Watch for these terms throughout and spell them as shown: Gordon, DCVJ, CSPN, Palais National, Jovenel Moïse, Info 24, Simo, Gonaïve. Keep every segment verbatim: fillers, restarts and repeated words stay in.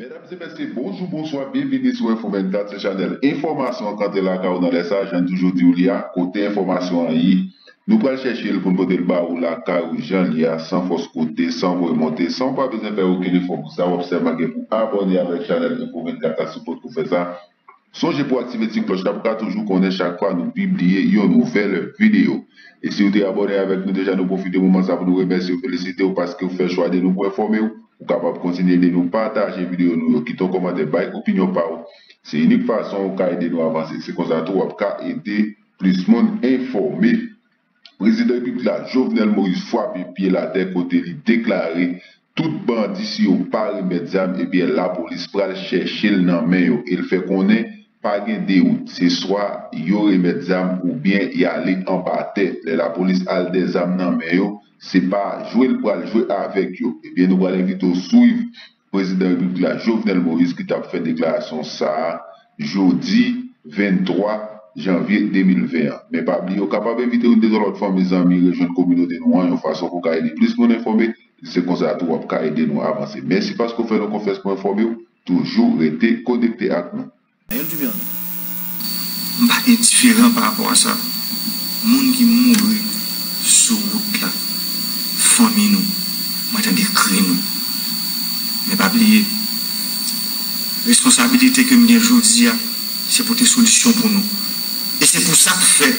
Mesdames et messieurs, bonjour, bonsoir, bienvenue sur Info vingt-quatre, c'est Chanel. Information quand elle a dans les agents d'aujourd'hui ou l'I A, côté information en I, nous allons chercher le bon de le bas ou la car ou Jean l'I A, sans fausse côté, sans vous remonter, sans pas besoin de faire aucun effort pour ça, observer que vous abonnez avec Chanel Info vingt-quatre à support pour faire ça. Songez pour activer cette cloche pour toujours connaître chaque fois nous publier une nouvelle vidéo. Et si vous êtes abonné avec nous déjà, nous profitez du moment ça pour nous remercier, vous féliciter parce que vous faites choix de nous pour informer. Vous êtes capable de continuer de nous partager les vidéos, nous quittons les commentaires, opinion par. C'est une façon pour aider nous à avancer. C'est comme ça que vous pouvez aider plus de monde informé. Le président de la République, Jovenel Moïse, Foapipier, la terre côté, il déclaré tout bandit si vous parlez, mesdames, et bien la police va chercher le nom. Il fait qu'on est pas de route. C'est soit il y aurait des armes ou bien il y aller en bas tête. La police a des armes dans mais c'est pas jouer le bras, jouer avec eux. Et bien nous allons inviter suivre le président de la République Jovenel Moïse qui a fait déclaration ça jeudi vingt-trois janvier deux mille vingt et un. Mais pas oublier capable d'inviter une des autres femmes, mes amis, rejoindre la communauté nous en façon pour aider plus mon informer, c'est comme ça tout va aider nous à avancer. Merci parce qu'on fait nos confessions pour informer, toujours rester connecté avec nous. Je ne suis pas indifférent par rapport à ça. Les gens qui mourent sur route là, famille nous, m'entendent crier nous. Mais pas oublier, la responsabilité que nous avons aujourd'hui, c'est pour des solutions pour nous. Et c'est pour ça que fait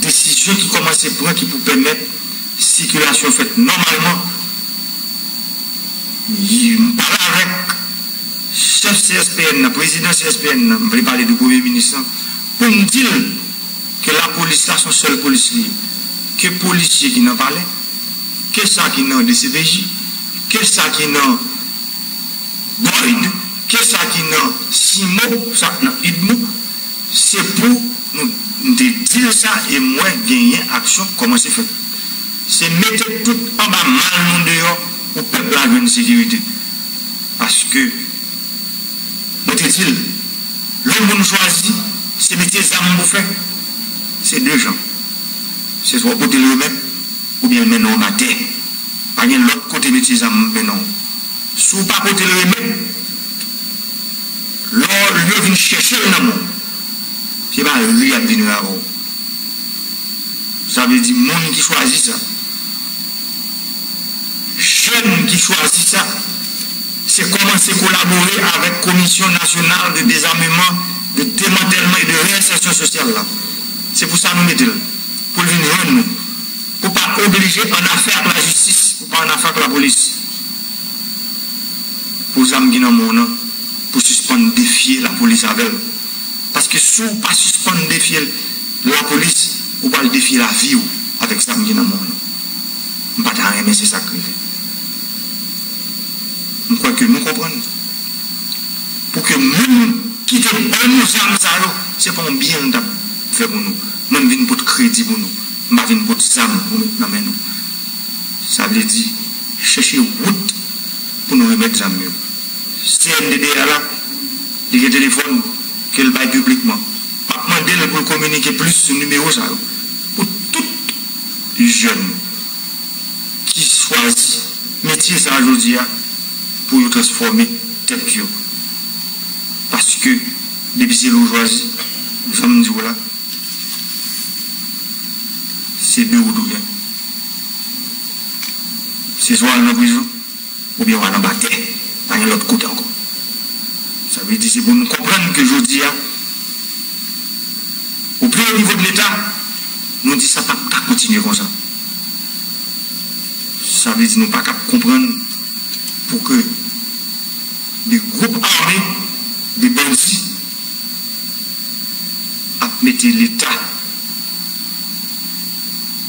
décision qui commence à prendre, qui pour permettre la circulation faite normalement. Je ne parle pas avec chef C S P N, président C S P N, je voulais parler du premier ministre, pour me dire que la police là, son seul police lié, que policier qui n'en parlait, que ça qui n'en D C V J, que ça qui n'en Gordon, que ça qui n'en Simo, ça n'en Idmo, c'est pour nous dire ça et moi gagner action, comment c'est fait. C'est mettre tout en bas mal dehors pour peuple la bonne sécurité. Parce que l'homme qu'on choisit, c'est le métier d'âme qu'on fait. C'est deux gens. C'est soit côté le même, ou bien maintenant on a terre. Pas bien l'autre côté métier d'âme maintenant. Sous pas côté le même, l'homme vient chercher un amour. C'est pas lui qui vient là-haut. Ça veut dire le monde qui choisit ça. Jeune qui choisit ça. C'est commencer à collaborer avec la Commission nationale de désarmement, de démantèlement et de réinsertion sociale. C'est pour ça que nous mettons là. Pour venir joindre nous. Pour ne pas obliger en affaire la justice, pour ne pas en affaire la police. Pour nous, pour suspendre défier la police avec elle. Parce que si vous ne pas suspendre défier la police, vous ne pouvez pas défier la vie avec ça. Je ne vais pas t'arrêter, c'est ça. Je crois que nous comprenons. Pour que nous qui te donnons ça, c'est pour bien faire pour nous. Nous venons pour crédit pour nous. Nous venons pour ça pour nous mettre dans nous. Ça veut dire chercher route pour nous remettre dans mieux. C N D D A là, il y a des téléphones qu'elle baille publiquement. Pas demander pour communiquer plus ce numéro ça. Pour tout jeune qui choisit métier ça aujourd'hui. Pour transformer tête bio. Parce que depuis c'est l'aujourd'hui, je me dis voilà, c'est deux ou deux bien. C'est soit en prison ou bien en bataille, pas de l'autre côté encore. Ça veut dire c'est pour nous comprendre que je dis, au plus haut niveau de l'État, nous disons ça ne peut pas continuer comme ça. Ça veut dire nous ne pouvons pas comprendre pour que des groupes armés, des bandits, mettent l'État,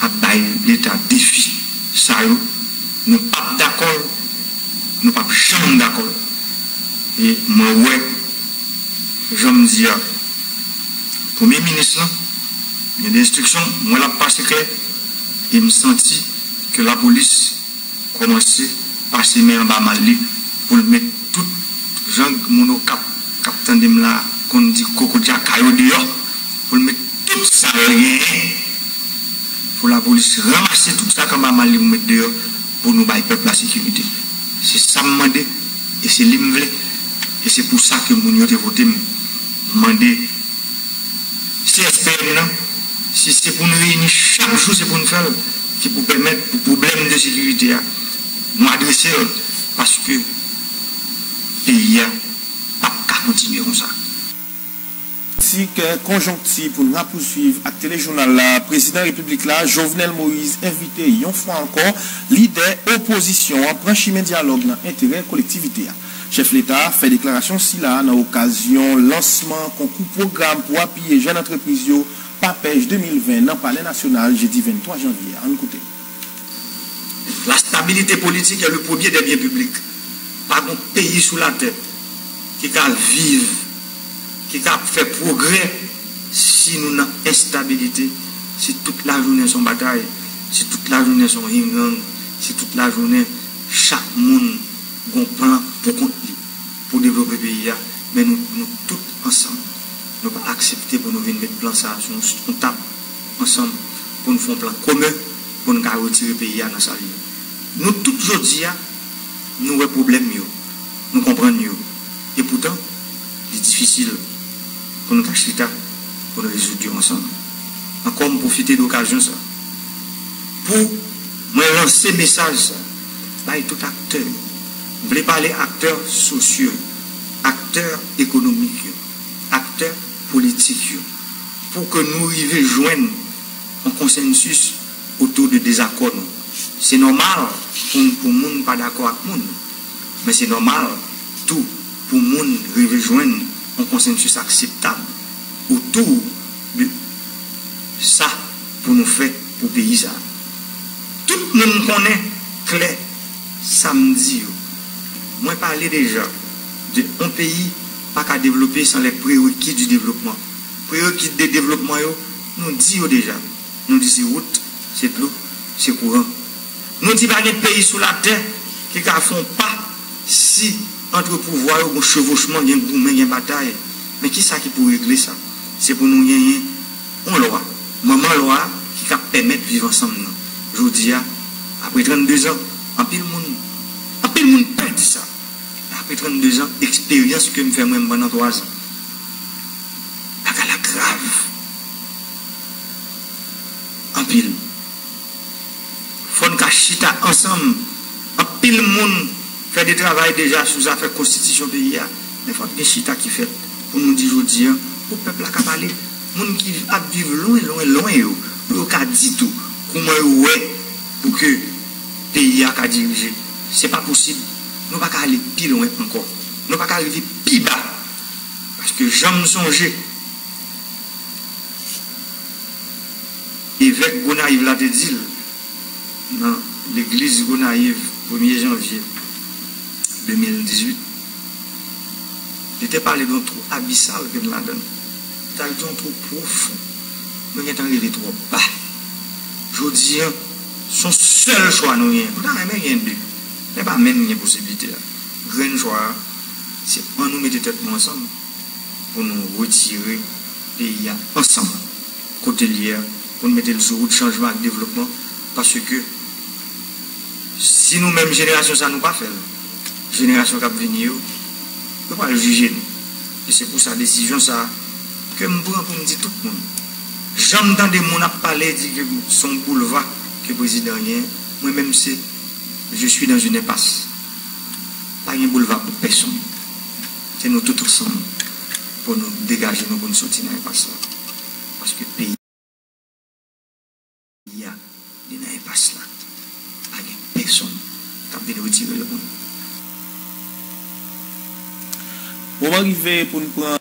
à bailler l'État défi. Ça, nous ne sommes pas d'accord, nous ne sommes pas jamais d'accord. Et moi, ouais, je me dis, Premier ministre, il y a des instructions, moi, je ne l'ai pas secret, et je me sentis que la police commençait passer mes en bas mal pour mettre tout gens mon cap captain de là qu'on dit coco jacayo dehors pour mettre tout ça rien pour la police ramasser tout ça comme mal pour mettre dehors pour nous bailler peuple la sécurité. C'est ça me demande et c'est l'imble Et c'est pour ça que nous avons voté, demandé C S P N, si c'est pour nous réunir chaque jour, c'est pour nous faire, qui pour permettre pour problème de sécurité, nous adresser, parce que le pays n'a pas continué comme ça. Si que conjonctif pour nous poursuivre à téléjournal la président de la République là, Jovenel Moïse invité une fois encore leader opposition en branchement dialogue dans intérêt collectivité. Chef l'État fait déclaration si là dans occasion lancement concours programme pour appuyer jeunes entreprises yo Papège deux mille vingt dans Palais National jeudi vingt-trois janvier. En écoutez. La stabilité politique est le premier des biens publics. Pas un pays sous la terre qui cal vivre, qui a fait progrès si nous n'avons pas instabilité, si toute la journée son bataille, si toute la journée son ring-gang, si toute la journée chaque monde a un plan pour, pour développer le pays. Mais nous, nous tous ensemble, nous ne pouvons pas accepter pour nous venir mettre plan ça. Nous tape ensemble pour nous faire un plan commun pour nous retirer le pays dans sa vie. Nous tous aujourd'hui, nous avons un problème, nous comprenons mieux. Et pourtant, c'est difficile. Pour nous cacher ça, pour nous résoudre ensemble. Encore profiter de l'occasion ça. Pour me lancer message ça, par tout acteur. Je voulais parler acteurs sociaux, acteurs économiques, acteurs politiques, pour que nous arrivions à joindre un consensus autour de désaccords. C'est normal pour pour monde pas d'accord avec monde, mais c'est normal tout pour monde arriver à joindre un consensus acceptable autour de ça pour nous faire pour le pays. Tout le monde connaît clair samedi. Moi, je parlais déjà de un pays pas qu'à développer sans les prérequis du développement. Prérequis de développement, nous disons déjà. Nous disons route, c'est l'eau, c'est courant. Nous disons pas de pays sur la terre qui ne font pas si entre pouvoir, un chevauchement, une bataille. Mais qui ça qui pour régler ça? C'est pour nous gagner une loi, maman loi qui va permettre de vivre ensemble. Je vous dis, après trente-deux ans, en pile monde, en pile monde perd ça. Après trente-deux ans, expérience que je fais moi pendant trois ans. Pas la grave. En pile. Faut nous chita ensemble. En pile monde. Faire du travail déjà sous affaire constitution pays. Mais il faut bien chita qui fait pour nous dire aujourd'hui, pour le peuple à parler, les gens qui vivent loin, loin, loin, ils n'ont pas dit tout. Comment ils ouais pour que le pays a dirigé. Ce n'est pas possible. Nous ne pouvons pas aller plus loin encore. Nous ne pouvons pas arriver plus bas. Parce que j'aime songer. Évêque Gonaïve l'a dit dans l'église Gonaïve, premier janvier deux mille dix-huit, il était parlé d'un trou abyssal que nous la donne. Il était un trou profond. Nous sommes arrivés trop bas. Je dis, son seul choix, nous n'avons rien de. Il n'y a pas même une possibilité. Le grand choix, c'est qu'on nous mette tête ensemble pour nous retirer le pays ensemble. Côté lié, pour nous mettre sur route changement et développement. Parce que si nous-mêmes, génération, ça ne nous pas faire. Génération qui va venir, nous ne pouvons pas le juger. Et c'est pour sa décision ça, que je prends pour me dire tout le monde. J'entends des gens parler de son boulevard que le président est. Moi-même, je suis dans une impasse. Pas un boulevard pour personne. C'est nous tous ensemble pour nous dégager, nous pour nous sortir dans l'impasse. Parce que le pays est dans l'impasse. Pas de personne qui vient retirer le monde. On va arriver pour nous prendre.